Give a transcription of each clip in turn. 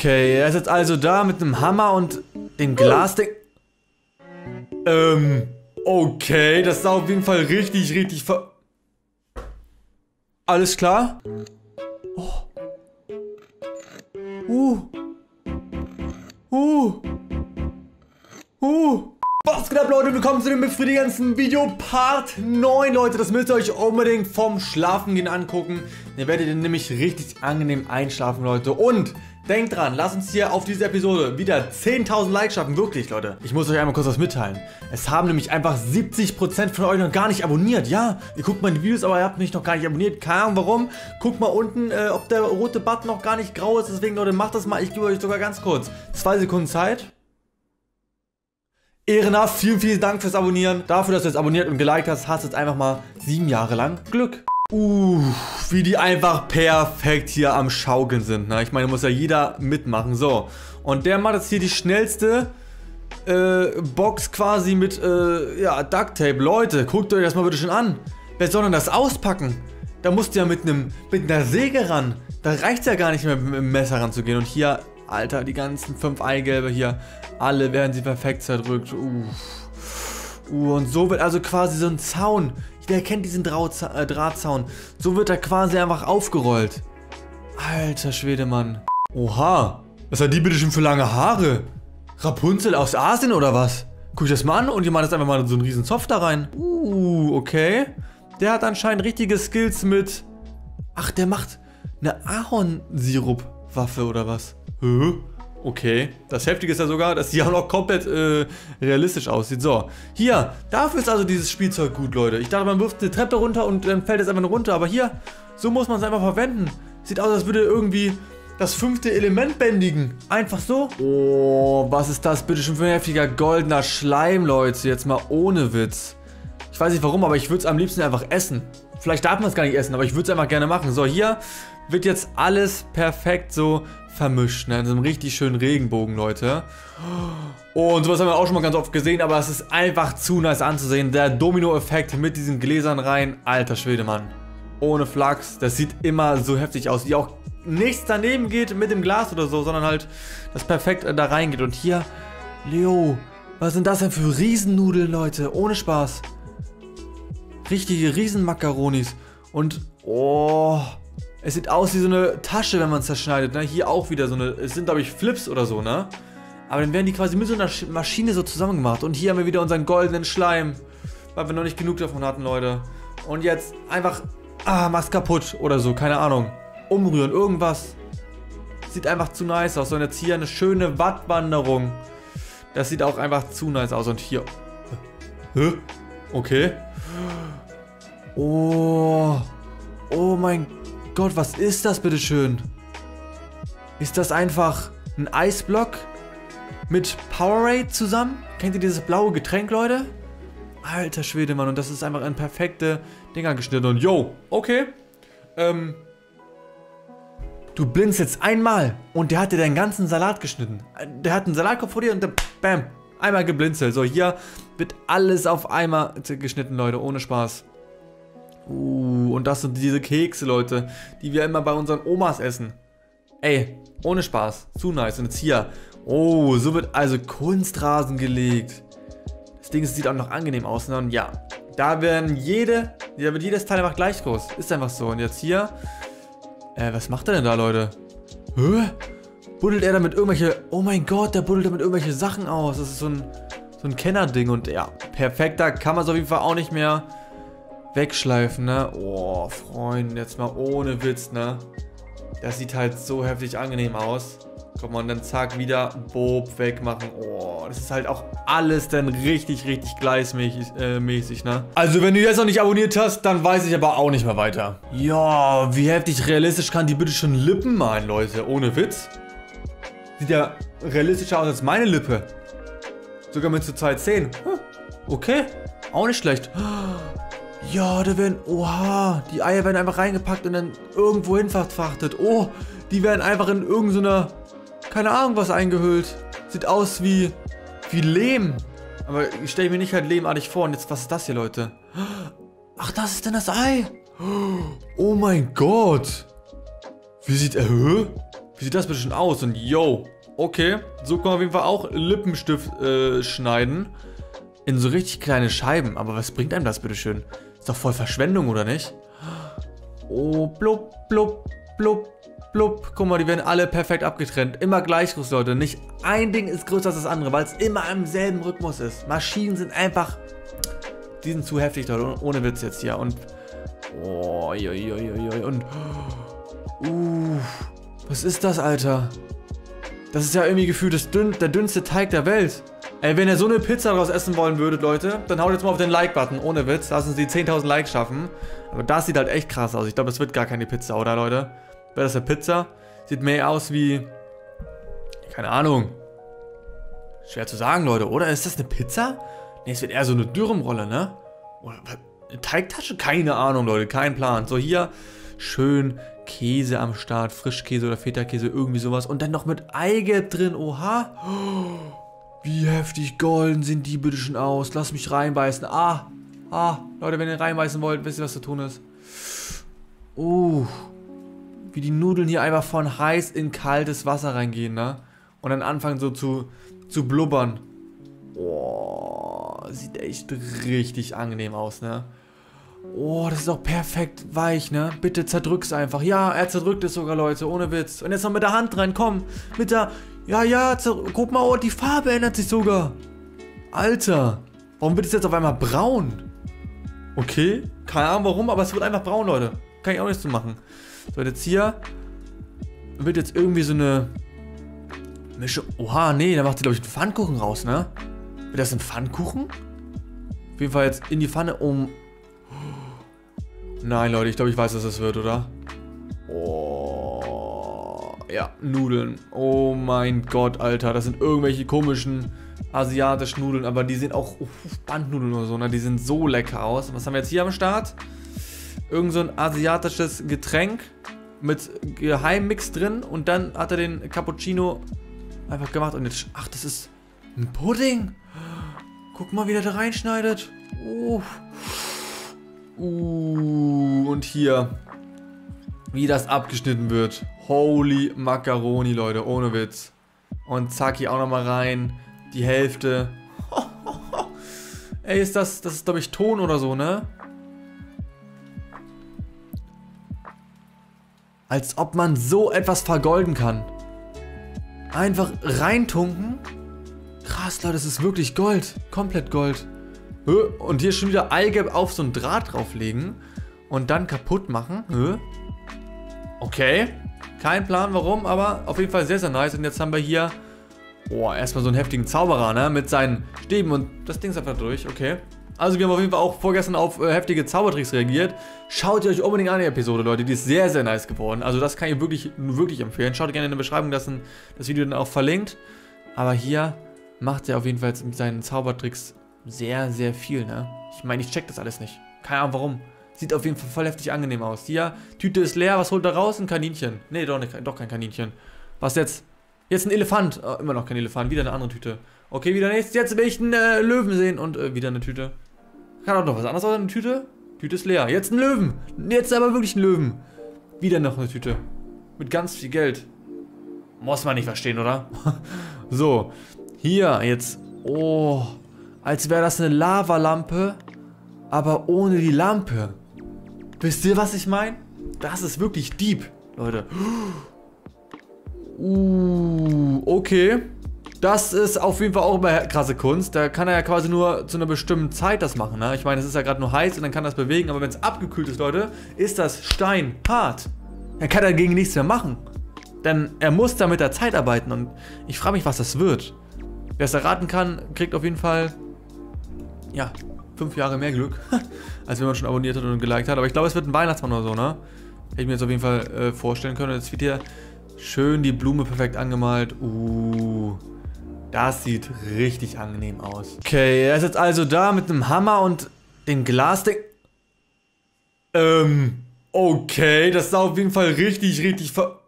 Okay, er ist jetzt also da mit einem Hammer und dem Glasding. Okay, das sah auf jeden Fall richtig, richtig ver... Alles klar? Oh. Was geht ab, Leute? Willkommen zu dem befriedigendsten Video Part 9, Leute. Das müsst ihr euch unbedingt vom Schlafengehen angucken. Ihr werdet nämlich richtig angenehm einschlafen, Leute. Und denkt dran, lasst uns hier auf diese Episode wieder 10.000 Likes schaffen. Wirklich, Leute. Ich muss euch einmal kurz was mitteilen. Es haben nämlich einfach 70% von euch noch gar nicht abonniert. Ja, ihr guckt meine Videos, aber ihr habt mich noch gar nicht abonniert. Keine Ahnung warum. Guckt mal unten, ob der rote Button noch gar nicht grau ist. Deswegen, Leute, macht das mal. Ich gebe euch sogar ganz kurz 2 Sekunden Zeit. Ehrenhaft, vielen, vielen Dank fürs Abonnieren. Dafür, dass du jetzt abonniert und geliked hast, hast du jetzt einfach mal 7 Jahre lang Glück. Wie die einfach perfekt hier am Schaukeln sind. Ne? Ich meine, muss ja jeder mitmachen. So, und der macht jetzt hier die schnellste Box quasi mit ja, Duct Tape. Leute, guckt euch das mal bitte schon an. Wer soll denn das auspacken? Da musst du ja mit einer Säge ran. Da reicht es ja gar nicht mehr, mit dem Messer ranzugehen. Und hier... Alter, die ganzen 5 Eigelbe hier, alle werden sie perfekt zerdrückt. Und so wird also quasi so ein Zaun, jeder kennt diesen Drahtzaun, so wird er quasi einfach aufgerollt. Alter Schwede, Mann. Oha, was hat die bitte schon für lange Haare? Rapunzel aus Asien oder was? Guck ich das mal an und ihr macht jetzt einfach mal so einen riesen Zopf da rein. Okay. Der hat anscheinend richtige Skills mit... Ach, der macht eine Ahornsirup-Waffe oder was? Okay, das Heftige ist ja sogar, dass die auch noch komplett realistisch aussieht. So, hier, dafür ist also dieses Spielzeug gut, Leute. Ich dachte, man wirft eine Treppe runter und dann fällt es einfach nur runter. Aber hier, so muss man es einfach verwenden. Sieht aus, als würde irgendwie das 5. Element bändigen. Einfach so. Oh, was ist das bitte schon für ein heftiger goldener Schleim, Leute. Jetzt mal ohne Witz. Ich weiß nicht warum, aber ich würde es am liebsten einfach essen. Vielleicht darf man es gar nicht essen, aber ich würde es einfach gerne machen. So, hier wird jetzt alles perfekt so... vermischt, ne? In so einem richtig schönen Regenbogen, Leute. Und sowas haben wir auch schon mal ganz oft gesehen, aber es ist einfach zu nice anzusehen. Der Domino-Effekt mit diesen Gläsern rein. Alter Schwede, Mann. Ohne Flachs. Das sieht immer so heftig aus. Die auch nichts daneben geht mit dem Glas oder so, sondern halt das perfekt da reingeht. Und hier, Leo, was sind das denn für Riesennudeln, Leute? Ohne Spaß. Richtige Riesenmakaronis. Und, oh... Es sieht aus wie so eine Tasche, wenn man es zerschneidet, ne? Hier auch wieder so eine, es sind glaube ich Flips oder so, ne? Aber dann werden die quasi mit so einer Maschine so zusammengemacht. Und hier haben wir wieder unseren goldenen Schleim, weil wir noch nicht genug davon hatten, Leute. Und jetzt einfach, mach's kaputt oder so, keine Ahnung. Umrühren, irgendwas. Sieht einfach zu nice aus. Und jetzt hier eine schöne Wattwanderung. Das sieht auch einfach zu nice aus. Und hier, okay. Oh mein Gott. Gott, was ist das bitteschön? Ist das einfach ein Eisblock mit Powerade zusammen? Kennt ihr dieses blaue Getränk, Leute? Alter Schwede, Mann, und das ist einfach ein perfekte Dinger geschnitten. Und yo, okay. Du blinkst jetzt einmal und der hat dir deinen ganzen Salat geschnitten. Der hat einen Salatkopf vor dir und dann bam, einmal geblinzelt. So, hier wird alles auf einmal geschnitten, Leute, ohne Spaß. Und das sind diese Kekse, Leute, die wir immer bei unseren Omas essen. Ey, ohne Spaß, zu nice. Und jetzt hier, oh, so wird also Kunstrasen gelegt. Das Ding sieht auch noch angenehm aus, ne? Und ja, da wird jedes Teil einfach gleich groß. Ist einfach so. Und jetzt hier, was macht er denn da, Leute? Buddelt er damit irgendwelche, oh mein Gott, der buddelt damit irgendwelche Sachen aus. Das ist so ein Kennerding. Und ja, perfekt, da kann man es auf jeden Fall auch nicht mehr wegschleifen, ne? Oh, Freunde, jetzt mal ohne Witz, ne? Das sieht halt so heftig angenehm aus. Guck mal, und dann zack, wieder Bob wegmachen. Oh, das ist halt auch alles dann richtig, richtig gleismäßig, ne? Also, wenn du jetzt noch nicht abonniert hast, dann weiß ich aber auch nicht mehr weiter. Ja, wie heftig realistisch kann die bitte schon Lippen malen, Leute? Ohne Witz. Sieht ja realistischer aus als meine Lippe. Sogar mit zurzeit 10. Okay, auch nicht schlecht. Ja, da werden, oha, die Eier werden einfach reingepackt und dann irgendwo hin verfrachtet. Oh, die werden einfach in irgendeiner, keine Ahnung was eingehüllt. Sieht aus wie Lehm. Aber ich stelle mir nicht halt lehmartig vor. Und jetzt, was ist das hier, Leute? Ach, das ist denn das Ei? Oh mein Gott. Wie sieht er? Wie sieht das bitte schon aus? Und yo, okay, so kann man auf jeden Fall auch Lippenstift schneiden. In so richtig kleine Scheiben. Aber was bringt einem das bitte schön? Ist doch voll Verschwendung, oder nicht? Oh, blub, blub, blub, blub. Guck mal, die werden alle perfekt abgetrennt. Immer gleich groß, Leute. Nicht ein Ding ist größer als das andere, weil es immer im selben Rhythmus ist. Maschinen sind einfach... Die sind zu heftig, Leute. Ohne Witz jetzt hier. Und... Oh, joi, joi, joi. Und... was ist das, Alter? Das ist ja irgendwie gefühlt der dünnste Teig der Welt. Ey, wenn ihr so eine Pizza daraus essen wollen würdet, Leute, dann haut jetzt mal auf den Like-Button. Ohne Witz. Lass uns die 10.000 Likes schaffen. Aber das sieht halt echt krass aus. Ich glaube, das wird gar keine Pizza, oder, Leute? Wäre das eine Pizza? Sieht mehr aus wie... Keine Ahnung. Schwer zu sagen, Leute, oder? Ist das eine Pizza? Ne, es wird eher so eine Dürrenrolle, ne? Oder eine Teigtasche? Keine Ahnung, Leute. Kein Plan. So, hier... Schön Käse am Start, Frischkäse oder Feta-Käse, irgendwie sowas. Und dann noch mit Eigelb drin, oha. Wie heftig golden sind die bitte schon aus. Lass mich reinbeißen. Leute, wenn ihr reinbeißen wollt, wisst ihr, was zu tun ist. Wie die Nudeln hier einfach von heiß in kaltes Wasser reingehen, ne? Und dann anfangen so zu blubbern. Oh, sieht echt richtig angenehm aus, ne? Oh, das ist doch perfekt weich, ne? Bitte zerdrück's einfach. Ja, er zerdrückt es sogar, Leute. Ohne Witz. Und jetzt noch mit der Hand rein. Komm. Mit der... Ja. Guck mal, oh, die Farbe ändert sich sogar. Alter. Warum wird es jetzt auf einmal braun? Okay. Keine Ahnung warum, aber es wird einfach braun, Leute. Kann ich auch nichts zu machen. So, jetzt hier... Wird jetzt irgendwie so eine... Mischung... Oha, nee. Da macht sie, glaube ich, einen Pfannkuchen raus, ne? Wird das ein Pfannkuchen? Auf jeden Fall jetzt in die Pfanne, um... Nein, Leute, ich glaube, ich weiß, was das wird, oder? Oh, ja, Nudeln. Oh mein Gott, Alter. Das sind irgendwelche komischen asiatischen Nudeln. Aber die sehen auch... Bandnudeln oder so, ne? Die sehen so lecker aus. Was haben wir jetzt hier am Start? Irgend so ein asiatisches Getränk mit Geheimmix drin. Und dann hat er den Cappuccino einfach gemacht. Und jetzt... Ach, das ist ein Pudding. Guck mal, wie der da reinschneidet. Und hier, wie das abgeschnitten wird. Holy Macaroni, Leute, ohne Witz. Und zack, hier auch nochmal rein. Die Hälfte. Ey, ist das, das ist, glaube ich, Ton oder so, ne? Als ob man so etwas vergolden kann. Einfach reintunken. Krass, Leute, das ist wirklich Gold. Komplett Gold. Und hier schon wieder Eigelb auf so einen Draht drauflegen und dann kaputt machen. Okay, kein Plan warum, aber auf jeden Fall sehr, sehr nice. Und jetzt haben wir hier, erstmal so einen heftigen Zauberer, ne, mit seinen Stäben und das Ding ist einfach durch, okay. Also wir haben auf jeden Fall auch vorgestern auf heftige Zaubertricks reagiert. Schaut ihr euch unbedingt an die Episode, Leute, die ist sehr, sehr nice geworden. Also das kann ich wirklich, wirklich empfehlen. Schaut gerne in der Beschreibung, das Video dann auch verlinkt. Aber hier macht er auf jeden Fall jetzt mit seinen Zaubertricks sehr, sehr viel, ne? Ich meine, ich check das alles nicht. Keine Ahnung warum. Sieht auf jeden Fall voll heftig angenehm aus. Hier, Tüte ist leer. Was holt er raus? Ein Kaninchen. Nee, doch kein Kaninchen. Was jetzt? Jetzt ein Elefant. Oh, immer noch kein Elefant. Wieder eine andere Tüte. Okay, wieder nichts. Jetzt will ich einen Löwen sehen. Und wieder eine Tüte. Kann auch noch was anderes aus einer Tüte? Tüte ist leer. Jetzt ein Löwen. Jetzt aber wirklich ein Löwen. Wieder noch eine Tüte. Mit ganz viel Geld. Muss man nicht verstehen, oder? So. Hier, jetzt. Oh... Als wäre das eine Lavalampe, aber ohne die Lampe. Wisst ihr, was ich meine? Das ist wirklich deep, Leute. Okay. Das ist auf jeden Fall auch immer krasse Kunst. Da kann er ja quasi nur zu einer bestimmten Zeit das machen, ne? Ich meine, es ist ja gerade nur heiß und dann kann das bewegen. Aber wenn es abgekühlt ist, Leute, ist das steinhart. Dann kann er dagegen nichts mehr machen. Denn er muss da mit der Zeit arbeiten. Und ich frage mich, was das wird. Wer es erraten kann, kriegt auf jeden Fall... Ja, 5 Jahre mehr Glück, als wenn man schon abonniert hat und geliked hat. Aber ich glaube, es wird ein Weihnachtsmann oder so, ne? Hätte ich mir jetzt auf jeden Fall vorstellen können. Jetzt wird hier schön die Blume perfekt angemalt. Das sieht richtig angenehm aus. Okay, er ist jetzt also da mit einem Hammer und dem Glasding. Okay, das sah auf jeden Fall richtig, richtig ver...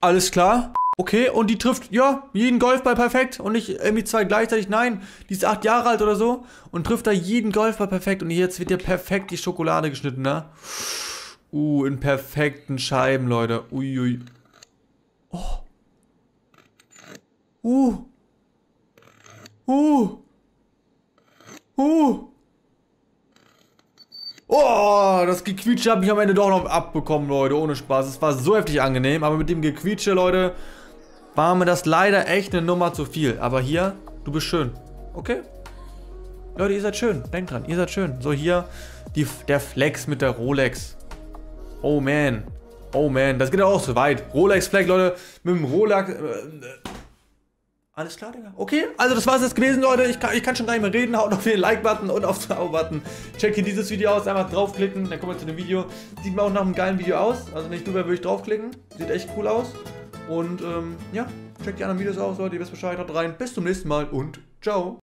Alles klar? Okay, und die trifft, ja, jeden Golfball perfekt und nicht irgendwie zwei gleichzeitig, nein, die ist 8 Jahre alt oder so und trifft da jeden Golfball perfekt und jetzt wird ja perfekt die Schokolade geschnitten, ne? In perfekten Scheiben, Leute, uiui. Oh. Oh, das Gequietsche habe ich am Ende doch noch abbekommen, Leute. Ohne Spaß. Es war so heftig angenehm. Aber mit dem Gequietsche, Leute, war mir das leider echt eine Nummer zu viel. Aber hier, du bist schön. Okay? Leute, ihr seid schön. Denkt dran, ihr seid schön. So, hier der Flex mit der Rolex. Oh, man. Oh, man. Das geht auch zu weit. Rolex Flex, Leute. Mit dem Rolex... Alles klar, Digga. Okay, also das war's jetzt gewesen, Leute. Ich kann schon gar nicht mehr reden. Haut auf den Like-Button und auf den Abo-Button. Checkt hier dieses Video aus. Einfach draufklicken. Dann kommen wir zu dem Video. Sieht mir auch nach einem geilen Video aus. Also nicht drüber, würde ich draufklicken. Sieht echt cool aus. Und ja, checkt die anderen Videos aus, Leute. Ihr wisst Bescheid. Haut rein. Bis zum nächsten Mal und ciao.